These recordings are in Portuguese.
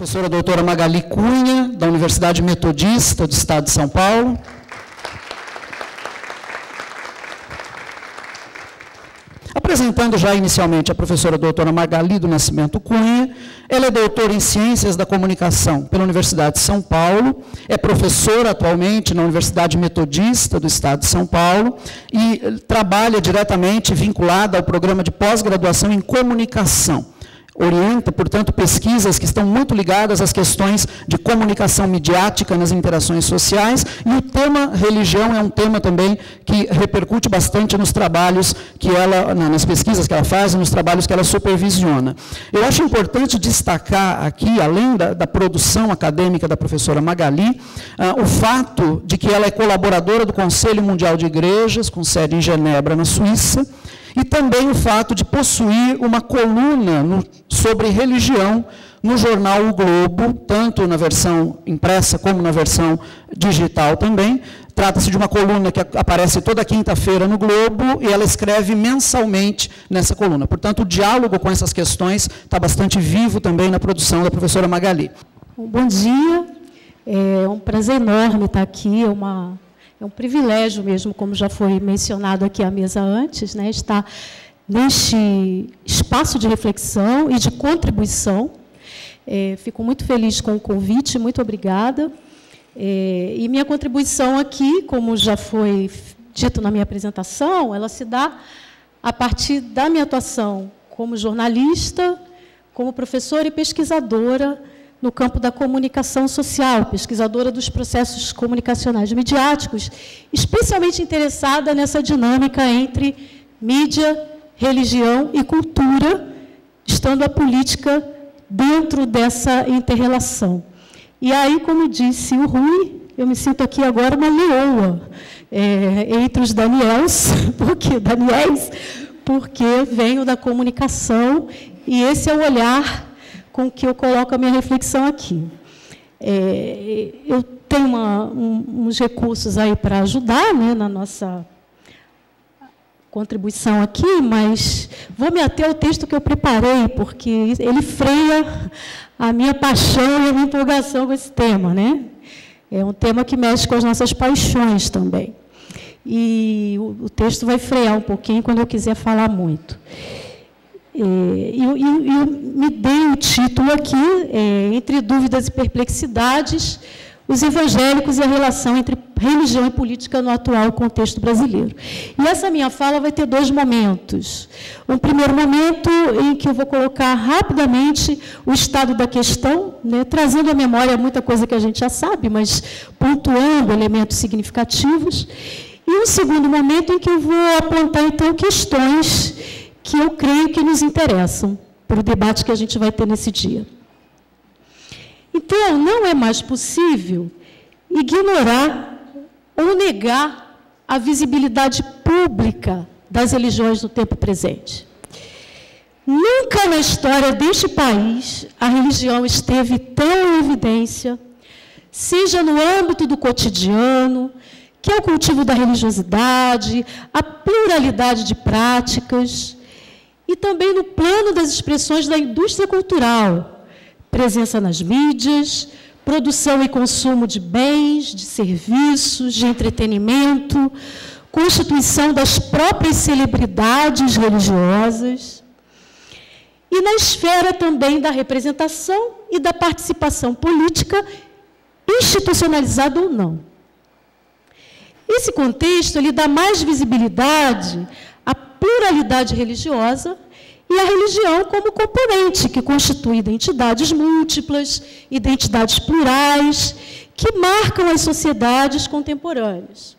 professora doutora Magali Cunha, da Universidade Metodista do Estado de São Paulo. Apresentando já inicialmente a professora doutora Magali do Nascimento Cunha, ela é doutora em Ciências da Comunicação pela Universidade de São Paulo, é professora atualmente na Universidade Metodista do Estado de São Paulo e trabalha diretamente vinculada ao programa de pós-graduação em comunicação. Orienta, portanto, pesquisas que estão muito ligadas às questões de comunicação midiática nas interações sociais, e o tema religião é um tema também que repercute bastante nos trabalhos que ela, nas pesquisas que ela faz e nos trabalhos que ela supervisiona. Eu acho importante destacar aqui, além da produção acadêmica da professora Magali, o fato de que ela é colaboradora do Conselho Mundial de Igrejas, com sede em Genebra, na Suíça, e também o fato de possuir uma coluna sobre religião no jornal O Globo, tanto na versão impressa como na versão digital também. Trata-se de uma coluna que aparece toda quinta-feira no Globo e ela escreve mensalmente nessa coluna. Portanto, o diálogo com essas questões está bastante vivo também na produção da professora Magali. Bom dia, é um prazer enorme estar aqui, é um privilégio mesmo, como já foi mencionado aqui à mesa antes, né, estar neste espaço de reflexão e de contribuição. Fico muito feliz com o convite, muito obrigada. E minha contribuição aqui, como já foi dito na minha apresentação, ela se dá a partir da minha atuação como jornalista, como professora e pesquisadora no campo da comunicação social, pesquisadora dos processos comunicacionais midiáticos, especialmente interessada nessa dinâmica entre mídia, religião e cultura, estando a política dentro dessa inter-relação. E aí, como disse o Rui, eu me sinto aqui agora uma leoa entre os Daniels, porque venho da comunicação e esse é o olhar com que eu coloco a minha reflexão aqui. Eu tenho uns recursos aí para ajudar, né, na nossa contribuição aqui, mas vou me ater ao texto que eu preparei, porque ele freia a minha paixão e a minha empolgação com esse tema, né? É um tema que mexe com as nossas paixões também. E o texto vai frear um pouquinho quando eu quiser falar muito. Eu me dei o título aqui, Entre Dúvidas e Perplexidades, os evangélicos e a relação entre religião e política no atual contexto brasileiro. E essa minha fala vai ter dois momentos. Um primeiro momento em que eu vou colocar rapidamente o estado da questão, né, trazendo à memória muita coisa que a gente já sabe, mas pontuando elementos significativos. E um segundo momento em que eu vou apontar, então, questões que eu creio que nos interessam para o debate que a gente vai ter nesse dia. Então, não é mais possível ignorar ou negar a visibilidade pública das religiões no tempo presente. Nunca na história deste país a religião esteve tão em evidência, seja no âmbito do cotidiano, que é o cultivo da religiosidade, a pluralidade de práticas, e também no plano das expressões da indústria cultural, presença nas mídias, produção e consumo de bens, de serviços, de entretenimento, constituição das próprias celebridades religiosas, e na esfera também da representação e da participação política, institucionalizada ou não. Esse contexto ele dá mais visibilidade a pluralidade religiosa e a religião como componente que constitui identidades múltiplas, identidades plurais, que marcam as sociedades contemporâneas.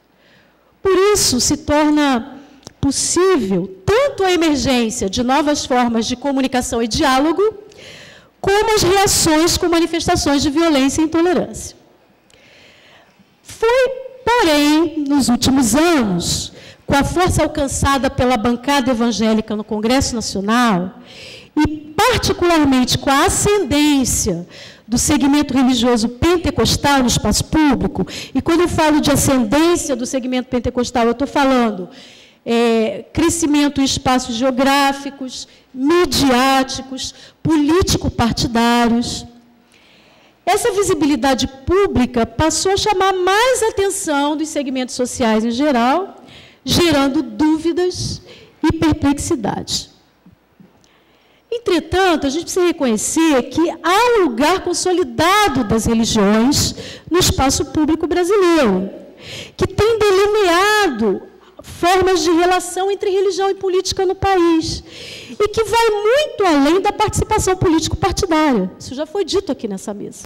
Por isso, se torna possível tanto a emergência de novas formas de comunicação e diálogo, como as reações com manifestações de violência e intolerância. Foi, porém, nos últimos anos, com a força alcançada pela bancada evangélica no Congresso Nacional e, particularmente, com a ascendência do segmento religioso pentecostal no espaço público, e quando eu falo de ascendência do segmento pentecostal, eu estou falando crescimento em espaços geográficos, midiáticos, político-partidários, Essa visibilidade pública passou a chamar mais atenção dos segmentos sociais em geral, gerando dúvidas e perplexidades. Entretanto, a gente precisa reconhecer que há um lugar consolidado das religiões no espaço público brasileiro, que tem delineado formas de relação entre religião e política no país, e que vai muito além da participação político-partidária. Isso já foi dito aqui nessa mesa.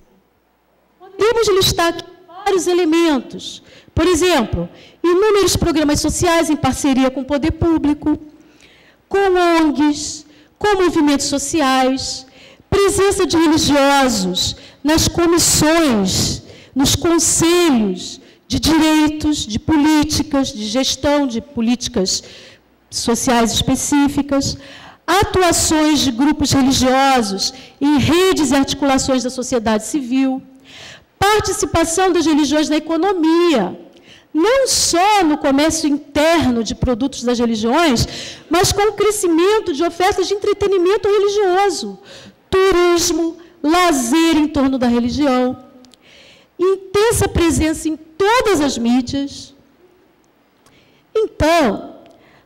Podemos listar aqui vários elementos. Por exemplo, inúmeros programas sociais em parceria com o poder público, com ONGs, com movimentos sociais, presença de religiosos nas comissões, nos conselhos de direitos, de políticas, de gestão de políticas sociais específicas, atuações de grupos religiosos em redes e articulações da sociedade civil, participação das religiões na economia, não só no comércio interno de produtos das religiões, mas com o crescimento de ofertas de entretenimento religioso, turismo, lazer em torno da religião, intensa presença em todas as mídias. Então,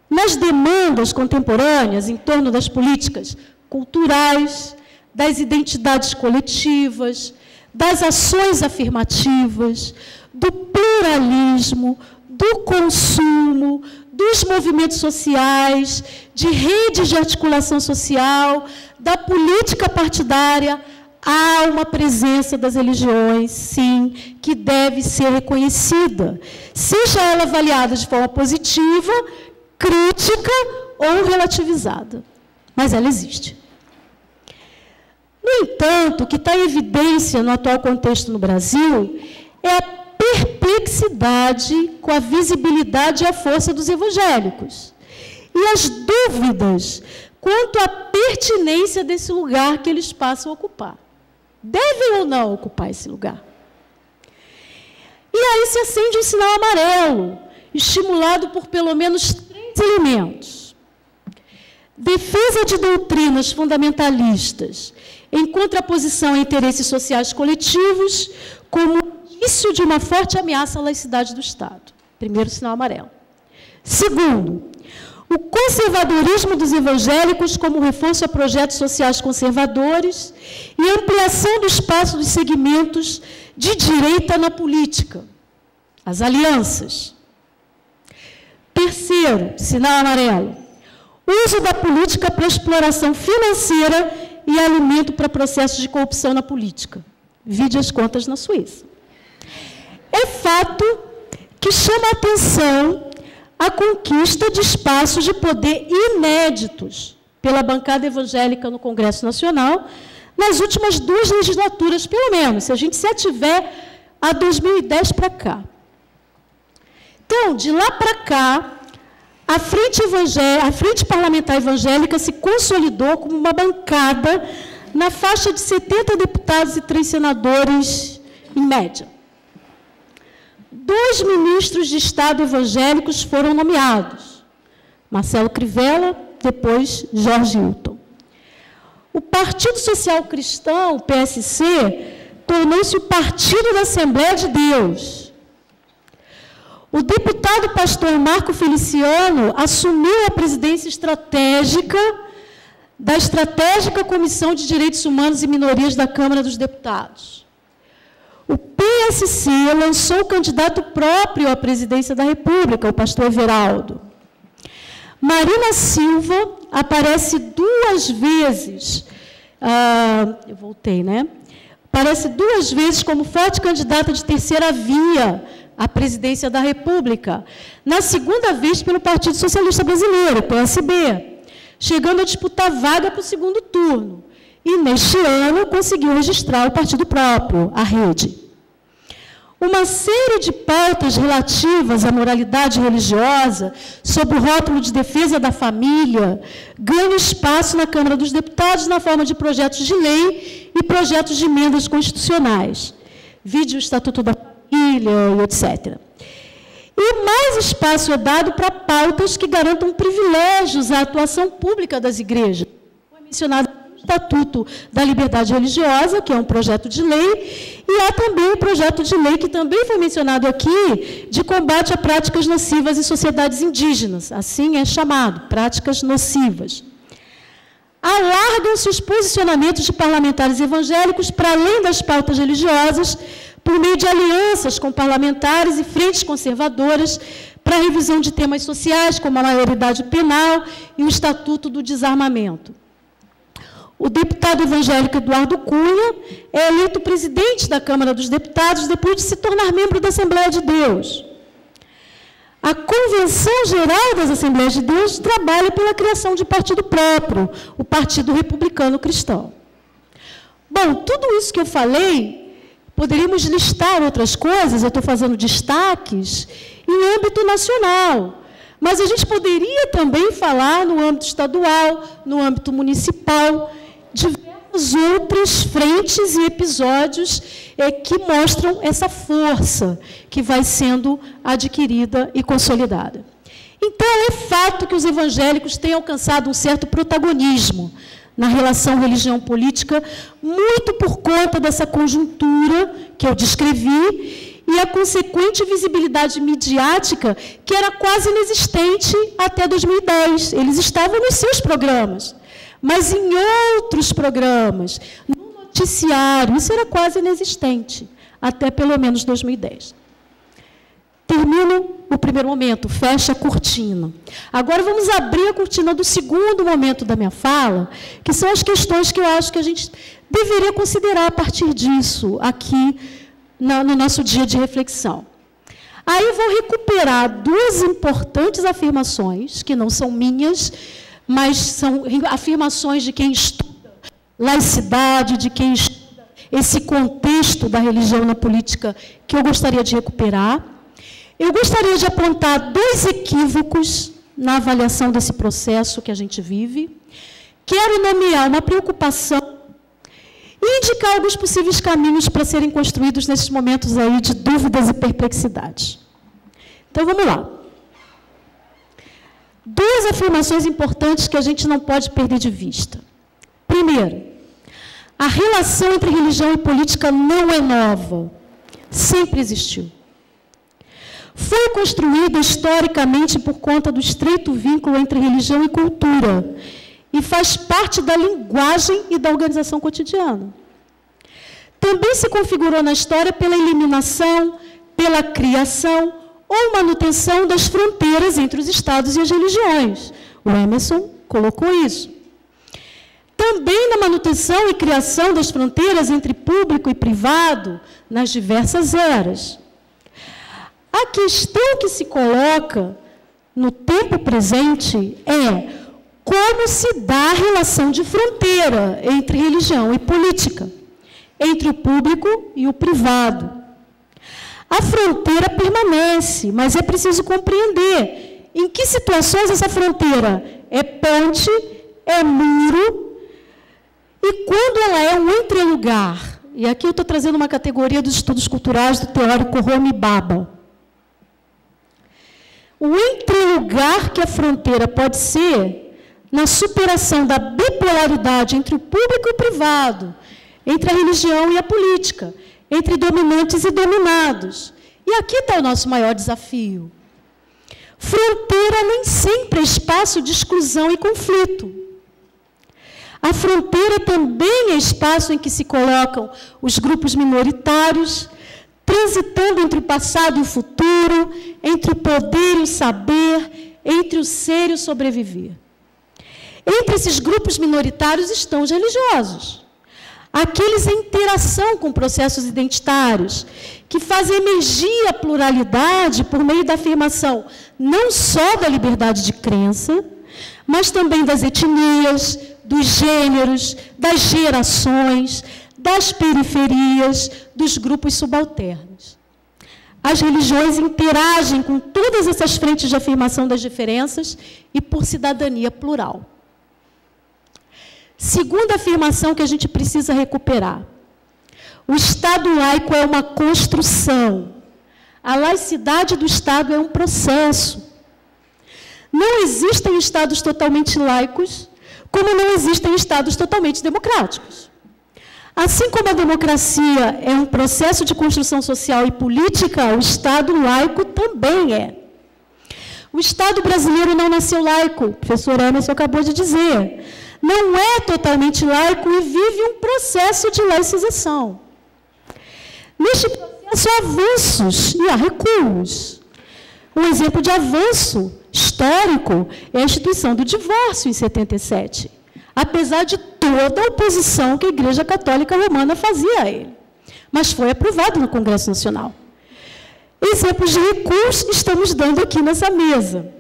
nas demandas contemporâneas em torno das políticas culturais, das identidades coletivas, das ações afirmativas, do pluralismo, do consumo, dos movimentos sociais, de redes de articulação social, da política partidária, há uma presença das religiões, sim, que deve ser reconhecida, seja ela avaliada de forma positiva, crítica ou relativizada, mas ela existe. No entanto, o que está em evidência no atual contexto no Brasil é a perplexidade com a visibilidade e a força dos evangélicos e as dúvidas quanto à pertinência desse lugar que eles passam a ocupar. Devem ou não ocupar esse lugar? E aí se acende um sinal amarelo, estimulado por pelo menos três elementos. Defesa de doutrinas fundamentalistas em contraposição a interesses sociais coletivos, como isso de uma forte ameaça à laicidade do Estado. Primeiro sinal amarelo. Segundo, o conservadorismo dos evangélicos como reforço a projetos sociais conservadores e ampliação do espaço dos segmentos de direita na política, as alianças. Terceiro sinal amarelo, uso da política para exploração financeira e alimento para processos de corrupção na política. Vide as contas na Suíça. É fato que chama a atenção a conquista de espaços de poder inéditos pela bancada evangélica no Congresso Nacional nas últimas duas legislaturas, pelo menos, se a gente se ativer a 2010 para cá. Então, de lá para cá, a frente parlamentar evangélica se consolidou como uma bancada na faixa de 70 deputados e 3 senadores, em média. 2 ministros de Estado evangélicos foram nomeados, Marcelo Crivella, depois Jorge Hilton. O Partido Social Cristão, o PSC, tornou-se o Partido da Assembleia de Deus. O deputado pastor Marco Feliciano assumiu a presidência estratégica da Estratégica Comissão de Direitos Humanos e Minorias da Câmara dos Deputados. O PSC lançou o candidato próprio à presidência da República, o pastor Everaldo. Marina Silva aparece duas vezes, aparece duas vezes como forte candidata de terceira via à presidência da República, na segunda vez pelo Partido Socialista Brasileiro, PSB, chegando a disputar vaga para o segundo turno. E, neste ano, conseguiu registrar o partido próprio, a Rede. Uma série de pautas relativas à moralidade religiosa, sob o rótulo de defesa da família, ganha espaço na Câmara dos Deputados na forma de projetos de lei e projetos de emendas constitucionais. Vide o Estatuto da Família, etc. E mais espaço é dado para pautas que garantam privilégios à atuação pública das igrejas. Foi mencionado Estatuto da Liberdade Religiosa, que é um projeto de lei, e há também um projeto de lei que também foi mencionado aqui, de combate a práticas nocivas em sociedades indígenas, assim é chamado, práticas nocivas. Alargam-se os posicionamentos de parlamentares evangélicos para além das pautas religiosas, por meio de alianças com parlamentares e frentes conservadoras para a revisão de temas sociais, como a maioridade penal e o Estatuto do Desarmamento. O deputado evangélico Eduardo Cunha é eleito presidente da Câmara dos Deputados depois de se tornar membro da Assembleia de Deus. A Convenção Geral das Assembleias de Deus trabalha pela criação de partido próprio, o Partido Republicano Cristão. Bom, tudo isso que eu falei, poderíamos listar outras coisas, eu estou fazendo destaques, em âmbito nacional, mas a gente poderia também falar no âmbito estadual, no âmbito municipal, diversas outras frentes e episódios que mostram essa força que vai sendo adquirida e consolidada. Então, é fato que os evangélicos têm alcançado um certo protagonismo na relação religião-política, muito por conta dessa conjuntura que eu descrevi e a consequente visibilidade midiática que era quase inexistente até 2010. Eles estavam nos seus programas, mas em outros programas, no noticiário, isso era quase inexistente, até pelo menos 2010. Termino o primeiro momento, fecha a cortina. Agora vamos abrir a cortina do segundo momento da minha fala, que são as questões que eu acho que a gente deveria considerar a partir disso, aqui no nosso dia de reflexão. Aí vou recuperar duas importantes afirmações, que não são minhas, mas são afirmações de quem estuda laicidade, de quem estuda esse contexto da religião na política, que eu gostaria de recuperar. Eu gostaria de apontar dois equívocos na avaliação desse processo que a gente vive. Quero nomear uma preocupação e indicar alguns possíveis caminhos para serem construídos nesses momentos aí de dúvidas e perplexidades. Então, vamos lá. Duas afirmações importantes que a gente não pode perder de vista. Primeiro, a relação entre religião e política não é nova. Sempre existiu. Foi construída historicamente por conta do estreito vínculo entre religião e cultura e faz parte da linguagem e da organização cotidiana. Também se configurou na história pela eliminação, pela criação ou manutenção das fronteiras entre os estados e as religiões. O Emerson colocou isso. Também na manutenção e criação das fronteiras entre público e privado nas diversas eras. A questão que se coloca no tempo presente é como se dá a relação de fronteira entre religião e política, entre o público e o privado. A fronteira permanece, mas é preciso compreender em que situações essa fronteira é ponte, é muro, e quando ela é um entrelugar. E aqui eu estou trazendo uma categoria dos estudos culturais do teórico Bhabha. O entrelugar que a fronteira pode ser na superação da bipolaridade entre o público e o privado, entre a religião e a política, entre dominantes e dominados. E aqui está o nosso maior desafio. Fronteira nem sempre é espaço de exclusão e conflito. A fronteira também é espaço em que se colocam os grupos minoritários, transitando entre o passado e o futuro, entre o poder e o saber, entre o ser e o sobreviver. Entre esses grupos minoritários estão os religiosos, aqueles em interação com processos identitários, que fazem emergir a pluralidade por meio da afirmação não só da liberdade de crença, mas também das etnias, dos gêneros, das gerações, das periferias, dos grupos subalternos. As religiões interagem com todas essas frentes de afirmação das diferenças e por cidadania plural. Segunda afirmação que a gente precisa recuperar. O Estado laico é uma construção. A laicidade do Estado é um processo. Não existem Estados totalmente laicos, como não existem estados totalmente democráticos. Assim como a democracia é um processo de construção social e política, o Estado laico também é. O Estado brasileiro não nasceu laico, o professor Emerson acabou de dizer. Não é totalmente laico e vive um processo de laicização. Neste processo há avanços e há recuos. Um exemplo de avanço histórico é a instituição do divórcio em 77, apesar de toda a oposição que a Igreja Católica Romana fazia a ele. Mas foi aprovado no Congresso Nacional. Exemplos de recuos estamos dando aqui nessa mesa.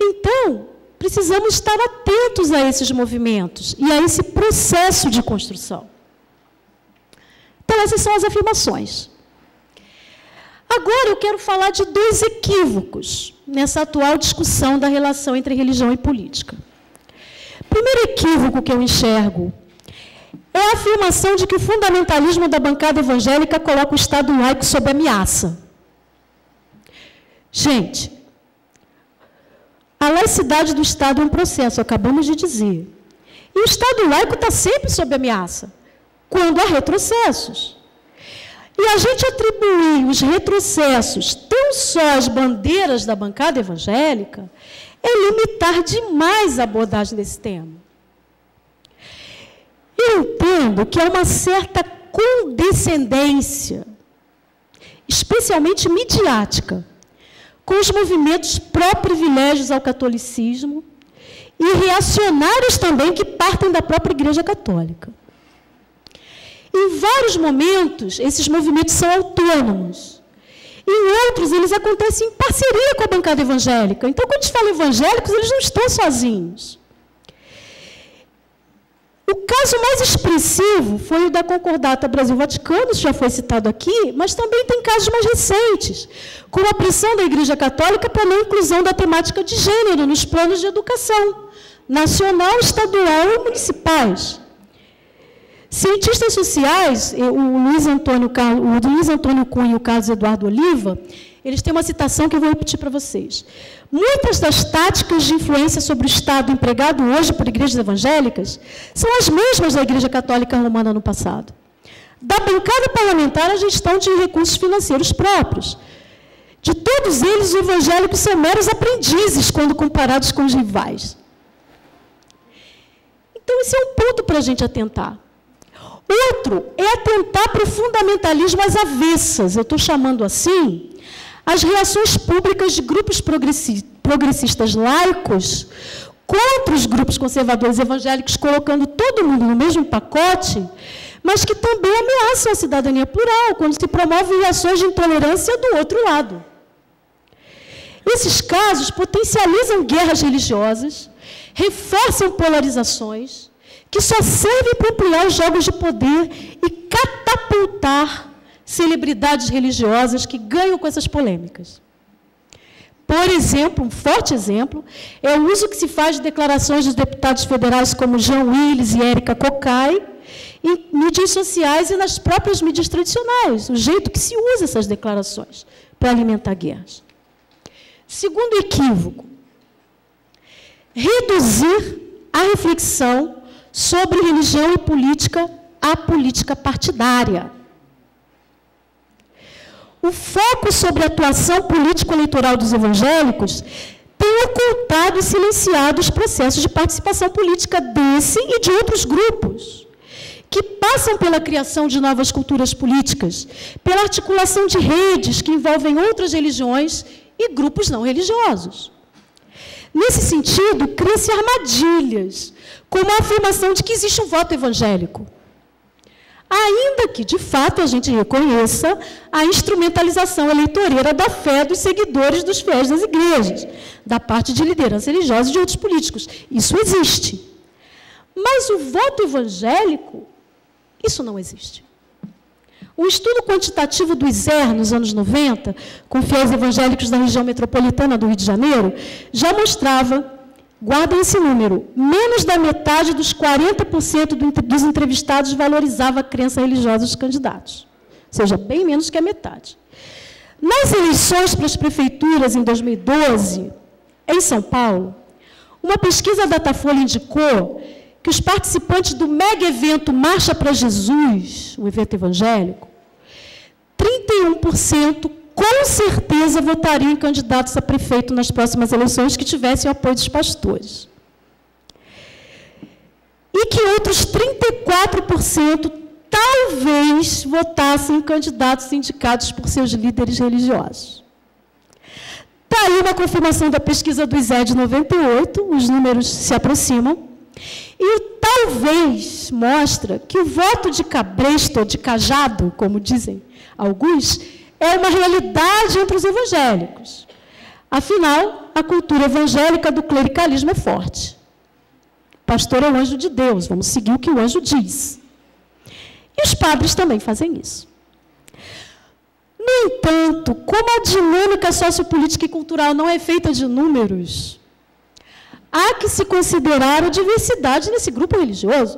Então, precisamos estar atentos a esses movimentos e a esse processo de construção. Então, essas são as afirmações. Agora, eu quero falar de dois equívocos nessa atual discussão da relação entre religião e política. O primeiro equívoco que eu enxergo é a afirmação de que o fundamentalismo da bancada evangélica coloca o Estado laico sob ameaça. Gente, a laicidade do Estado é um processo, acabamos de dizer. E o Estado laico está sempre sob ameaça, quando há retrocessos. E a gente atribuir os retrocessos tão só às bandeiras da bancada evangélica é limitar demais a abordagem desse tema. Eu entendo que há uma certa condescendência, especialmente midiática, com os movimentos pró-privilégios ao catolicismo e reacionários também que partem da própria Igreja Católica. Em vários momentos, esses movimentos são autônomos. Em outros, eles acontecem em parceria com a bancada evangélica. Então, quando a gente fala evangélicos, eles não estão sozinhos. O caso mais expressivo foi o da Concordata Brasil-Vaticano, isso já foi citado aqui, mas também tem casos mais recentes, como a pressão da Igreja Católica pela não inclusão da temática de gênero nos planos de educação, nacional, estadual e municipais. Cientistas sociais, o Luiz Antônio Cunha e o Carlos Eduardo Oliva, eles têm uma citação que eu vou repetir para vocês. Muitas das táticas de influência sobre o Estado empregado hoje por igrejas evangélicas são as mesmas da Igreja Católica Romana no passado. Da bancada parlamentar à gestão de recursos financeiros próprios. De todos eles, os evangélicos são meros aprendizes quando comparados com os rivais. Então, esse é um ponto para a gente atentar. Outro é atentar para o fundamentalismo às avessas, eu estou chamando assim, as reações públicas de grupos progressistas laicos contra os grupos conservadores evangélicos, colocando todo mundo no mesmo pacote, mas que também ameaçam a cidadania plural, quando se promovem reações de intolerância do outro lado. Esses casos potencializam guerras religiosas, reforçam polarizações, que só serve para ampliar os jogos de poder e catapultar celebridades religiosas que ganham com essas polêmicas. Por exemplo, um forte exemplo, é o uso que se faz de declarações dos deputados federais como Jean Wyllys e Érica Kokay em mídias sociais e nas próprias mídias tradicionais, o jeito que se usa essas declarações para alimentar guerras. Segundo equívoco, reduzir a reflexão sobre religião e política, a política partidária. O foco sobre a atuação político-eleitoral dos evangélicos tem ocultado e silenciado os processos de participação política desse e de outros grupos, que passam pela criação de novas culturas políticas, pela articulação de redes que envolvem outras religiões e grupos não religiosos. Nesse sentido, cria-se armadilhas, como a afirmação de que existe um voto evangélico. Ainda que, de fato, a gente reconheça a instrumentalização eleitoreira da fé dos seguidores dos fiéis das igrejas, da parte de liderança religiosa e de outros políticos. Isso existe. Mas o voto evangélico, isso não existe. Um estudo quantitativo do ISER, nos anos 90, com fiéis evangélicos da região metropolitana do Rio de Janeiro, já mostrava, guardem esse número, menos da metade dos 40% dos entrevistados valorizava a crença religiosa dos candidatos. Ou seja, bem menos que a metade. Nas eleições para as prefeituras, em 2012, em São Paulo, Uma pesquisa da Datafolha indicou que os participantes do mega evento Marcha para Jesus, um evento evangélico, 31% com certeza votariam em candidatos a prefeito nas próximas eleições que tivessem o apoio dos pastores. E que outros 34% talvez votassem em candidatos indicados por seus líderes religiosos. Está aí uma confirmação da pesquisa do ISER de 98, os números se aproximam, e o talvez mostra que o voto de cabresto, ou de cajado, como dizem alguns, é uma realidade entre os evangélicos. Afinal, a cultura evangélica do clericalismo é forte. O pastor é o anjo de Deus, vamos seguir o que o anjo diz. E os padres também fazem isso. No entanto, como a dinâmica sociopolítica e cultural não é feita de números, há que se considerar a diversidade nesse grupo religioso.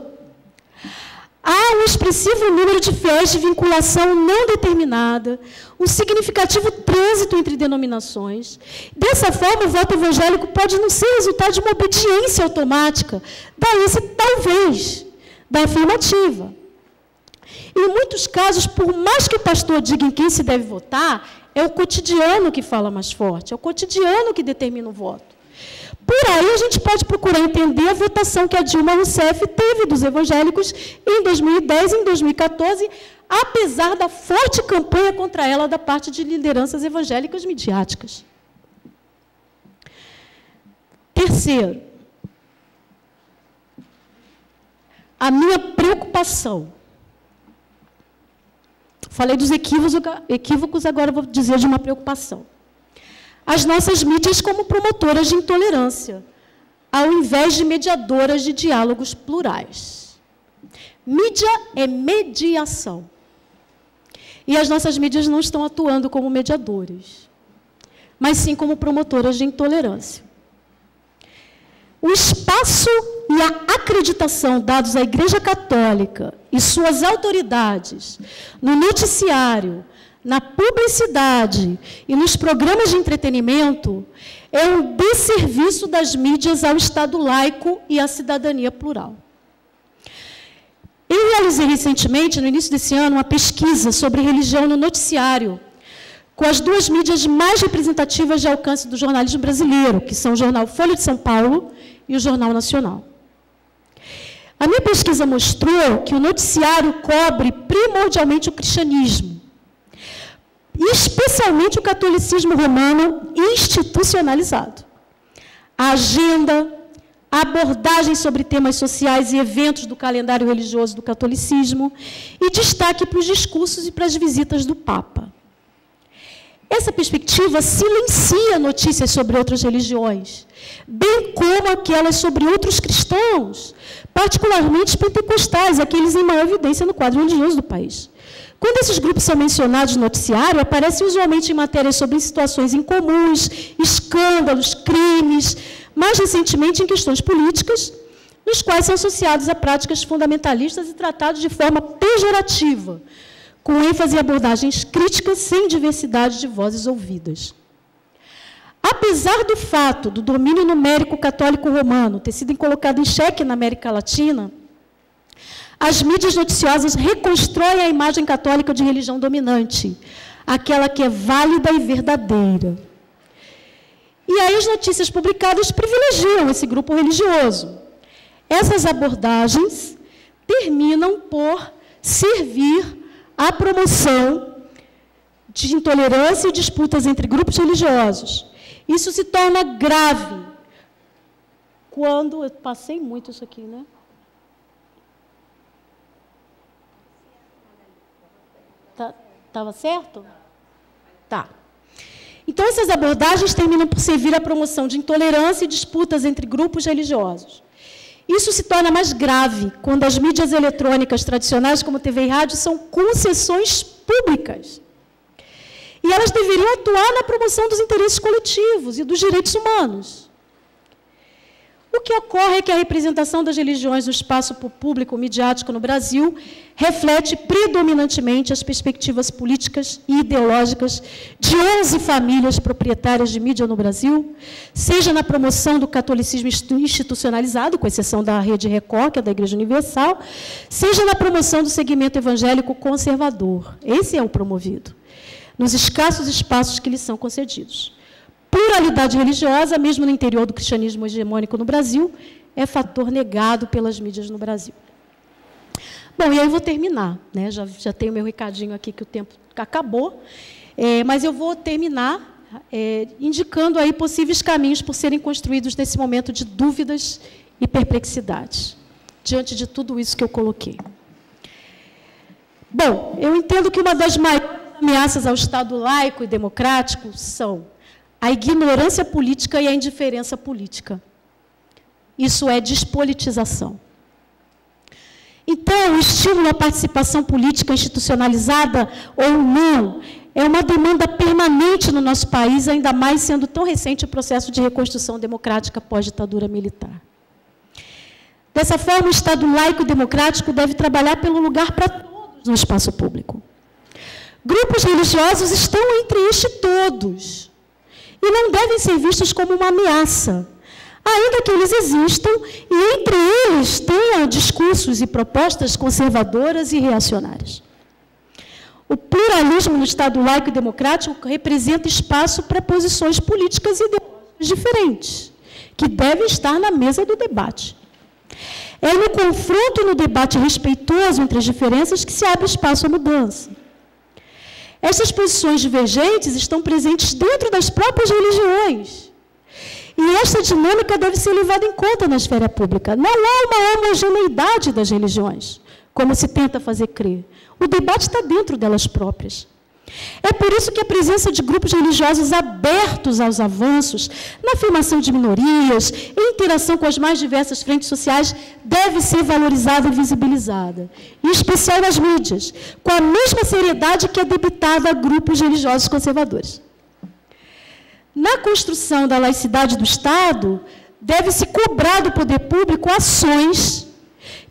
Há um expressivo número de fiéis de vinculação não determinada, um significativo trânsito entre denominações. Dessa forma, o voto evangélico pode não ser resultado de uma obediência automática, daí esse talvez, da afirmativa. Em muitos casos, por mais que o pastor diga em quem se deve votar, é o cotidiano que fala mais forte, é o cotidiano que determina o voto. Por aí, a gente pode procurar entender a votação que a Dilma Rousseff teve dos evangélicos em 2010 e em 2014, apesar da forte campanha contra ela da parte de lideranças evangélicas midiáticas. Terceiro, a minha preocupação. Falei dos equívocos, agora vou dizer de uma preocupação. As nossas mídias como promotoras de intolerância, ao invés de mediadoras de diálogos plurais. Mídia é mediação. E as nossas mídias não estão atuando como mediadoras, mas sim como promotoras de intolerância. O espaço e a acreditação dados à Igreja Católica e suas autoridades no noticiário, na publicidade e nos programas de entretenimento é um desserviço das mídias ao Estado laico e à cidadania plural. Eu realizei recentemente, no início desse ano, uma pesquisa sobre religião no noticiário, com as duas mídias mais representativas de alcance do jornalismo brasileiro, que são o jornal Folha de São Paulo e o Jornal Nacional. A minha pesquisa mostrou que o noticiário cobre primordialmente o cristianismo, especialmente o catolicismo romano institucionalizado. A agenda, abordagens sobre temas sociais e eventos do calendário religioso do catolicismo e destaque para os discursos e para as visitas do Papa. Essa perspectiva silencia notícias sobre outras religiões, bem como aquelas sobre outros cristãos, particularmente os pentecostais, aqueles em maior evidência no quadro religioso do país. Quando esses grupos são mencionados no noticiário, aparecem usualmente em matérias sobre situações incomuns, escândalos, crimes, mais recentemente em questões políticas, nos quais são associados a práticas fundamentalistas e tratados de forma pejorativa, com ênfase em abordagens críticas sem diversidade de vozes ouvidas. Apesar do fato do domínio numérico católico romano ter sido colocado em xeque na América Latina, as mídias noticiosas reconstroem a imagem católica de religião dominante, aquela que é válida e verdadeira. E aí as notícias publicadas privilegiam esse grupo religioso. Essas abordagens terminam por servir à promoção de intolerância e disputas entre grupos religiosos. Isso se torna grave quando... Eu passei muito isso aqui, né? Estava certo? Tá. Então, essas abordagens terminam por servir à promoção de intolerância e disputas entre grupos religiosos. Isso se torna mais grave quando as mídias eletrônicas tradicionais, como TV e rádio, são concessões públicas. E elas deveriam atuar na promoção dos interesses coletivos e dos direitos humanos. O que ocorre é que a representação das religiões no espaço público midiático no Brasil reflete predominantemente as perspectivas políticas e ideológicas de 11 famílias proprietárias de mídia no Brasil, seja na promoção do catolicismo institucionalizado, com exceção da Rede Record, que é da Igreja Universal, seja na promoção do segmento evangélico conservador. Esse é o promovido, nos escassos espaços que lhe são concedidos. Pluralidade religiosa, mesmo no interior do cristianismo hegemônico no Brasil, é fator negado pelas mídias no Brasil. Bom, e aí eu vou terminar, né? Já tenho meu recadinho aqui que o tempo acabou, mas eu vou terminar indicando aí possíveis caminhos por serem construídos nesse momento de dúvidas e perplexidades, diante de tudo isso que eu coloquei. Bom, eu entendo que uma das maiores ameaças ao Estado laico e democrático são a ignorância política e a indiferença política. Isso é despolitização. Então, o estímulo à participação política institucionalizada ou não é uma demanda permanente no nosso país, ainda mais sendo tão recente o processo de reconstrução democrática pós-ditadura militar. Dessa forma, o Estado laico e democrático deve trabalhar pelo lugar para todos no espaço público. Grupos religiosos estão entre este todos, e não devem ser vistos como uma ameaça, ainda que eles existam e entre eles tenham discursos e propostas conservadoras e reacionárias. O pluralismo no Estado laico e democrático representa espaço para posições políticas e ideológicas diferentes, que devem estar na mesa do debate. É no confronto e no debate respeitoso entre as diferenças que se abre espaço à mudança. Essas posições divergentes estão presentes dentro das próprias religiões. E esta dinâmica deve ser levada em conta na esfera pública. Não há uma homogeneidade das religiões, como se tenta fazer crer. O debate está dentro delas próprias. É por isso que a presença de grupos religiosos abertos aos avanços, na afirmação de minorias, em interação com as mais diversas frentes sociais, deve ser valorizada e visibilizada, em especial nas mídias, com a mesma seriedade que é debitada a grupos religiosos conservadores. Na construção da laicidade do Estado, deve-se cobrar do poder público ações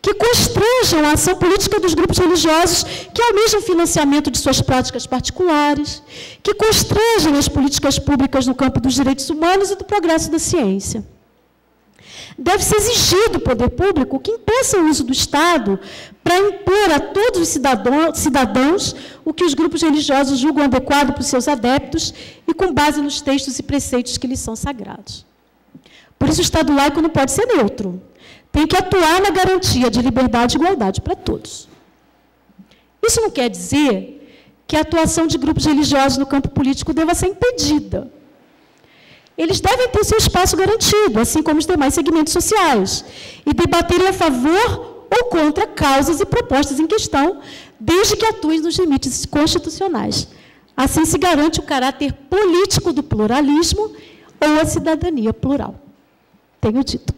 que constranjam a ação política dos grupos religiosos que almejam financiamento de suas práticas particulares, que constranjam as políticas públicas no campo dos direitos humanos e do progresso da ciência. Deve-se exigir do poder público que impeça o uso do Estado para impor a todos os cidadãos o que os grupos religiosos julgam adequado para os seus adeptos e com base nos textos e preceitos que lhes são sagrados. Por isso, o Estado laico não pode ser neutro. Tem que atuar na garantia de liberdade e igualdade para todos. Isso não quer dizer que a atuação de grupos religiosos no campo político deva ser impedida. Eles devem ter seu espaço garantido, assim como os demais segmentos sociais, e debaterem a favor ou contra causas e propostas em questão, desde que atuem nos limites constitucionais. Assim se garante o caráter político do pluralismo ou a cidadania plural. Tenho dito.